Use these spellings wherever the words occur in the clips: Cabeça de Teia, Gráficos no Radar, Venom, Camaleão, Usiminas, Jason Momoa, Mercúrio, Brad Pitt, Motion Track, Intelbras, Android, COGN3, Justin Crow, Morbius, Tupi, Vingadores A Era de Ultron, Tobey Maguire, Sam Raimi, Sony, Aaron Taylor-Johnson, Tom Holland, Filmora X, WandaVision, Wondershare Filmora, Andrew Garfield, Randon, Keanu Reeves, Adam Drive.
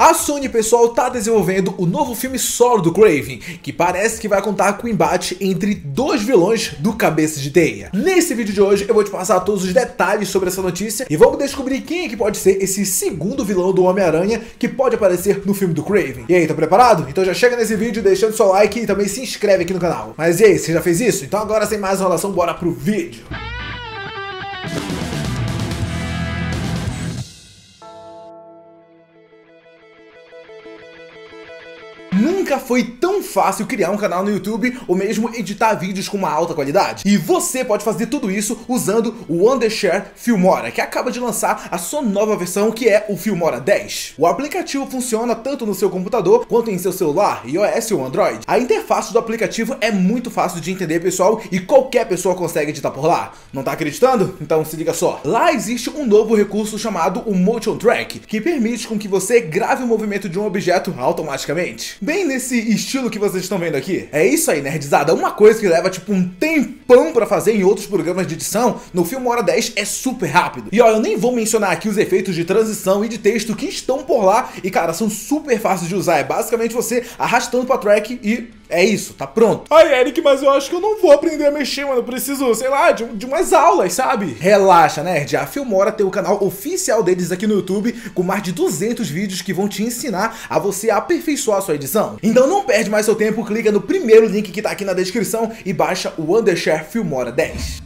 A Sony, pessoal, tá desenvolvendo o novo filme solo do Kraven, que parece que vai contar com o embate entre dois vilões do Cabeça de Teia. Nesse vídeo de hoje eu vou te passar todos os detalhes sobre essa notícia e vamos descobrir quem é que pode ser esse segundo vilão do Homem-Aranha que pode aparecer no filme do Kraven. E aí, tá preparado? Então já chega nesse vídeo deixando seu like e também se inscreve aqui no canal. Mas e aí, você já fez isso? Então agora, sem mais enrolação, bora pro vídeo. Nunca foi tão fácil criar um canal no YouTube ou mesmo editar vídeos com uma alta qualidade. E você pode fazer tudo isso usando o Wondershare Filmora, que acaba de lançar a sua nova versão, que é o Filmora 10. O aplicativo funciona tanto no seu computador quanto em seu celular, iOS ou Android. A interface do aplicativo é muito fácil de entender, pessoal, e qualquer pessoa consegue editar por lá. Não tá acreditando? Então se liga só. Lá existe um novo recurso chamado o Motion Track, que permite com que você grave o movimento de um objeto automaticamente. Bem nesse estilo que vocês estão vendo aqui. É isso aí, nerdizada. Uma coisa que leva tipo um tempão pra fazer em outros programas de edição, no Filmora 10 é super rápido. E ó, eu nem vou mencionar aqui os efeitos de transição e de texto que estão por lá. E cara, são super fáceis de usar. É basicamente você arrastando pra track e... é isso, tá pronto. Ai, Eric, mas eu acho que eu não vou aprender a mexer, mano. Eu preciso, sei lá, de umas aulas, sabe? Relaxa, nerd. A Filmora tem o canal oficial deles aqui no YouTube, com mais de 200 vídeos que vão te ensinar a você aperfeiçoar a sua edição. Então não perde mais seu tempo, clica no primeiro link que tá aqui na descrição e baixa o Wondershare Filmora 10.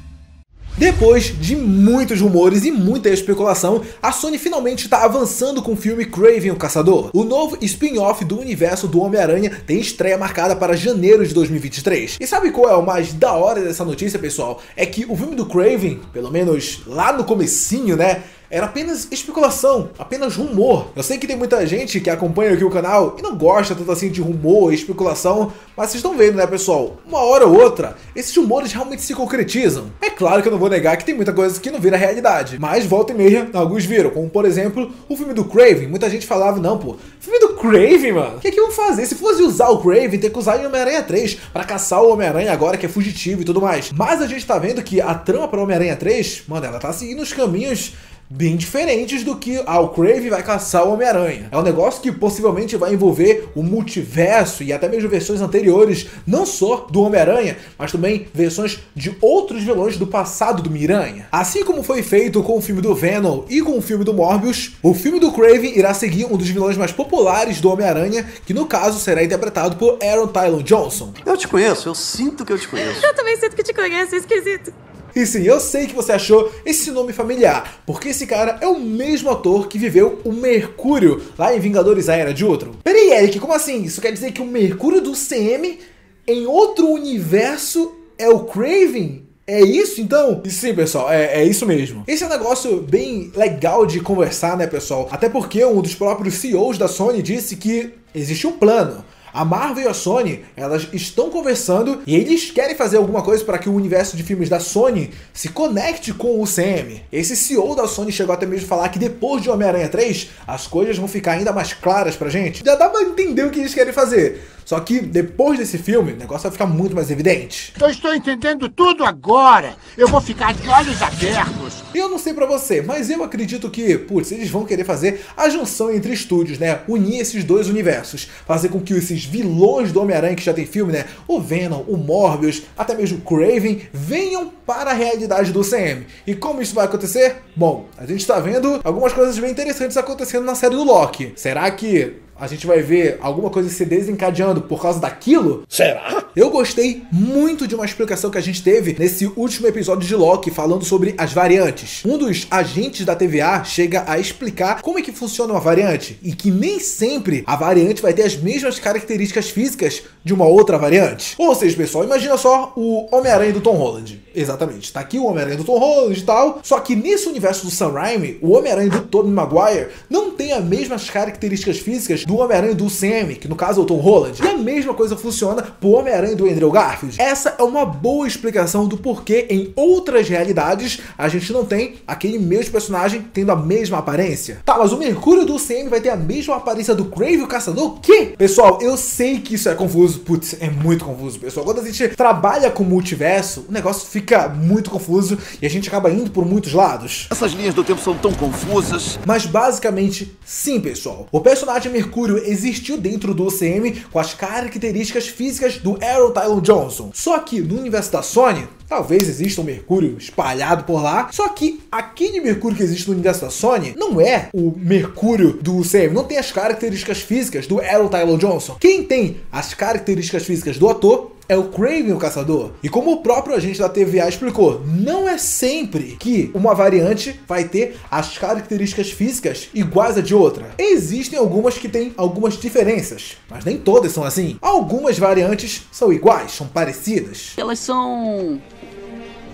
Depois de muitos rumores e muita especulação, a Sony finalmente está avançando com o filme Kraven o Caçador. O novo spin-off do universo do Homem-Aranha tem estreia marcada para janeiro de 2023. E sabe qual é o mais da hora dessa notícia, pessoal? É que o filme do Kraven, pelo menos lá no comecinho, né? Era apenas especulação, apenas rumor. Eu sei que tem muita gente que acompanha aqui o canal e não gosta tanto assim de rumor e especulação, mas vocês estão vendo, né, pessoal? Uma hora ou outra, esses rumores realmente se concretizam. É claro que eu não vou negar que tem muita coisa que não vira realidade, mas volta e meia, alguns viram, como por exemplo, o filme do Kraven. Muita gente falava, não, pô, filme do Kraven, mano? O que é que vão fazer? Se fosse usar o Kraven, ter que usar em Homem-Aranha 3 pra caçar o Homem-Aranha agora que é fugitivo e tudo mais. Mas a gente tá vendo que a trama pra Homem-Aranha 3, mano, ela tá seguindo os caminhos bem diferentes do que o Kraven vai caçar o Homem-Aranha. É um negócio que possivelmente vai envolver o multiverso e até mesmo versões anteriores, não só do Homem-Aranha, mas também versões de outros vilões do passado do Miranha. Assim como foi feito com o filme do Venom e com o filme do Morbius, o filme do Kraven irá seguir um dos vilões mais populares do Homem-Aranha, que no caso será interpretado por Aaron Taylor-Johnson. Eu te conheço, eu sinto que eu te conheço. Eu também sinto que te conheço, é esquisito. E sim, eu sei que você achou esse nome familiar, porque esse cara é o mesmo ator que viveu o Mercúrio lá em Vingadores A Era de Ultron. Peraí, Eric, como assim? Isso quer dizer que o Mercúrio do CM em outro universo é o Kraven? É isso, então? E sim, pessoal, é isso mesmo. Esse é um negócio bem legal de conversar, né, pessoal? Até porque um dos próprios CEOs da Sony disse que existe um plano. A Marvel e a Sony, elas estão conversando e eles querem fazer alguma coisa para que o universo de filmes da Sony se conecte com o UCM. Esse CEO da Sony chegou até mesmo a falar que depois de Homem-Aranha 3, as coisas vão ficar ainda mais claras pra gente. Já dá pra entender o que eles querem fazer. Só que depois desse filme, o negócio vai ficar muito mais evidente. Eu estou entendendo tudo agora. Eu vou ficar de olhos abertos. Eu não sei pra você, mas eu acredito que, putz, eles vão querer fazer a junção entre estúdios, né? Unir esses dois universos. Fazer com que esses vilões do Homem-Aranha que já tem filme, né? O Venom, o Morbius, até mesmo o Kraven, venham para a realidade do UCM. E como isso vai acontecer? Bom, a gente tá vendo algumas coisas bem interessantes acontecendo na série do Loki. Será que a gente vai ver alguma coisa se desencadeando por causa daquilo? Será? Eu gostei muito de uma explicação que a gente teve nesse último episódio de Loki, falando sobre as variantes. Um dos agentes da TVA chega a explicar como é que funciona uma variante e que nem sempre a variante vai ter as mesmas características físicas de uma outra variante. Ou seja, pessoal, imagina só o Homem-Aranha do Tom Holland. Exatamente, tá aqui o Homem-Aranha do Tom Holland e tal, só que nesse universo do Sam Raimi, o Homem-Aranha do Tobey Maguire não tem as mesmas características do Homem-Aranha do Sam, que no caso é o Tom Holland. E a mesma coisa funciona pro Homem-Aranha do Andrew Garfield. Essa é uma boa explicação do porquê em outras realidades a gente não tem aquele mesmo personagem tendo a mesma aparência. Tá, mas o Mercúrio do Sam vai ter a mesma aparência do Kraven o Caçador? Que? Pessoal, eu sei que isso é confuso. Putz, é muito confuso, pessoal. Quando a gente trabalha com multiverso, o negócio fica muito confuso e a gente acaba indo por muitos lados. Essas linhas do tempo são tão confusas. Mas basicamente, sim, pessoal. O personagem Mercúrio existiu dentro do UCM com as características físicas do Aaron Taylor-Johnson. Só que no universo da Sony, talvez exista um Mercúrio espalhado por lá, só que aquele Mercúrio que existe no universo da Sony não é o Mercúrio do Sam, não tem as características físicas do Aaron Taylor-Johnson. Quem tem as características físicas do ator é o Kraven o Caçador. E como o próprio agente da TVA explicou, não é sempre que uma variante vai ter as características físicas iguais a de outra. Existem algumas que têm algumas diferenças, mas nem todas são assim. Algumas variantes são iguais, são parecidas. Elas são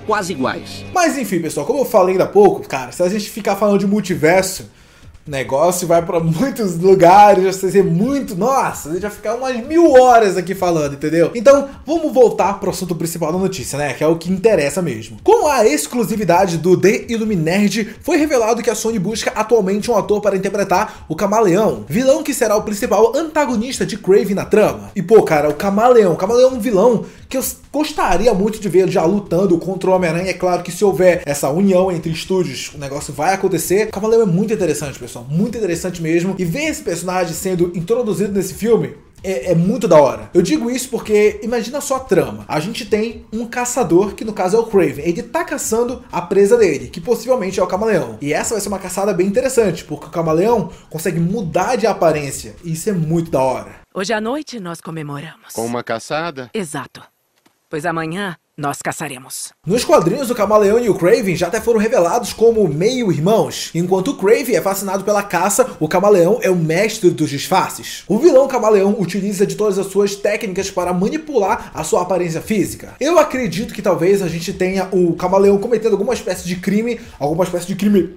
quase iguais. Mas enfim, pessoal, como eu falei ainda há pouco, cara, se a gente ficar falando de multiverso, o negócio vai pra muitos lugares, já sei muito, nossa, a gente vai ficar umas 1000 horas aqui falando, entendeu? Então, vamos voltar pro assunto principal da notícia, né, que é o que interessa mesmo. Com a exclusividade do The Illuminerge, foi revelado que a Sony busca atualmente um ator para interpretar o Camaleão, vilão que será o principal antagonista de Kraven na trama. E pô, cara, o Camaleão é um vilão que eu gostaria muito de ver já lutando contra o Homem-Aranha. É claro que se houver essa união entre estúdios, o negócio vai acontecer. O Camaleão é muito interessante, pessoal. Muito interessante mesmo. E ver esse personagem sendo introduzido nesse filme é muito da hora. Eu digo isso porque imagina só a trama. A gente tem um caçador, que no caso é o Kraven. Ele tá caçando a presa dele, que possivelmente é o Camaleão. E essa vai ser uma caçada bem interessante, porque o Camaleão consegue mudar de aparência. E isso é muito da hora. Hoje à noite nós comemoramos. Com uma caçada? Exato. Pois amanhã nós caçaremos. Nos quadrinhos, o Camaleão e o Kraven já até foram revelados como meio-irmãos. Enquanto o Kraven é fascinado pela caça, o Camaleão é o mestre dos disfarces. O vilão Camaleão utiliza de todas as suas técnicas para manipular a sua aparência física. Eu acredito que talvez a gente tenha o Camaleão cometendo alguma espécie de crime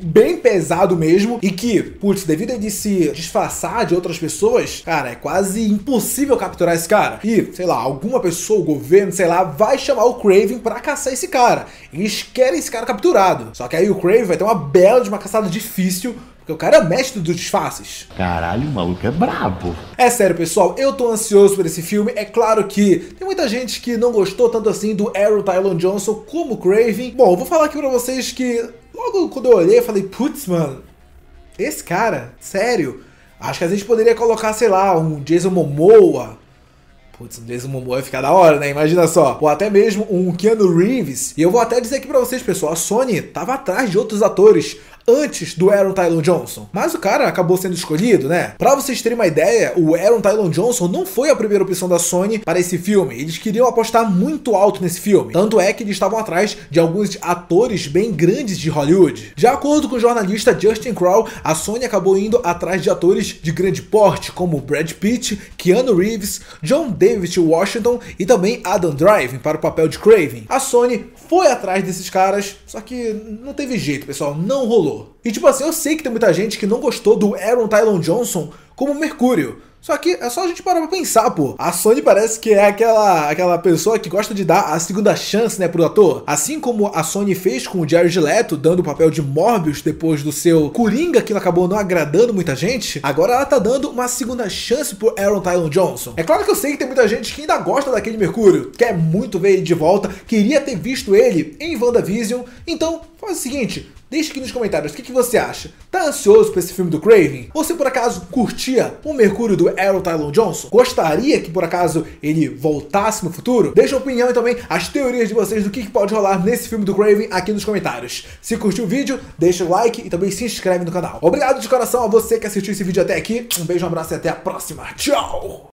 bem pesado mesmo, e que, putz, devido a ele se disfarçar de outras pessoas, cara, é quase impossível capturar esse cara. E, sei lá, alguma pessoa, o governo, sei lá, vai chamar o Kraven pra caçar esse cara. Eles querem esse cara capturado. Só que aí o Kraven vai ter uma bela de uma caçada difícil, porque o cara é mestre dos disfarces. Caralho, o maluco é brabo. É sério, pessoal, eu tô ansioso por esse filme. É claro que tem muita gente que não gostou tanto assim do Aaron Taylor-Johnson como o Kraven. Bom, eu vou falar aqui pra vocês que logo quando eu olhei, eu falei, putz, mano, esse cara, sério, acho que a gente poderia colocar, sei lá, um Jason Momoa. Putz, um Jason Momoa vai ficar da hora, né? Imagina só. Ou até mesmo um Keanu Reeves. E eu vou até dizer aqui pra vocês, pessoal, a Sony tava atrás de outros atores antes do Aaron Taylor-Johnson. Mas o cara acabou sendo escolhido, né? Pra vocês terem uma ideia, o Aaron Taylor-Johnson não foi a primeira opção da Sony para esse filme. Eles queriam apostar muito alto nesse filme. Tanto é que eles estavam atrás de alguns atores bem grandes de Hollywood. De acordo com o jornalista Justin Crow, a Sony acabou indo atrás de atores de grande porte, como Brad Pitt, Keanu Reeves, John David Washington e também Adam Drive para o papel de Kraven. A Sony foi atrás desses caras, só que não teve jeito, pessoal, não rolou. E tipo assim, eu sei que tem muita gente que não gostou do Aaron Taylor-Johnson como Mercúrio. Só que é só a gente parar pra pensar, pô. A Sony parece que é aquela pessoa que gosta de dar a segunda chance, né, pro ator. Assim como a Sony fez com o Jared Leto, dando o papel de Morbius depois do seu Coringa, que acabou não agradando muita gente, agora ela tá dando uma segunda chance pro Aaron Taylor-Johnson. É claro que eu sei que tem muita gente que ainda gosta daquele Mercúrio, quer muito ver ele de volta, queria ter visto ele em WandaVision. Então, faz o seguinte, deixa aqui nos comentários o que você acha. Tá ansioso pra esse filme do Kraven? Você por acaso curtia o Mercúrio do Aaron Taylor-Johnson? Gostaria que por acaso ele voltasse no futuro? Deixa a opinião e também as teorias de vocês do que pode rolar nesse filme do Kraven aqui nos comentários. Se curtiu o vídeo, deixa o like e também se inscreve no canal. Obrigado de coração a você que assistiu esse vídeo até aqui. Um beijo, um abraço e até a próxima. Tchau!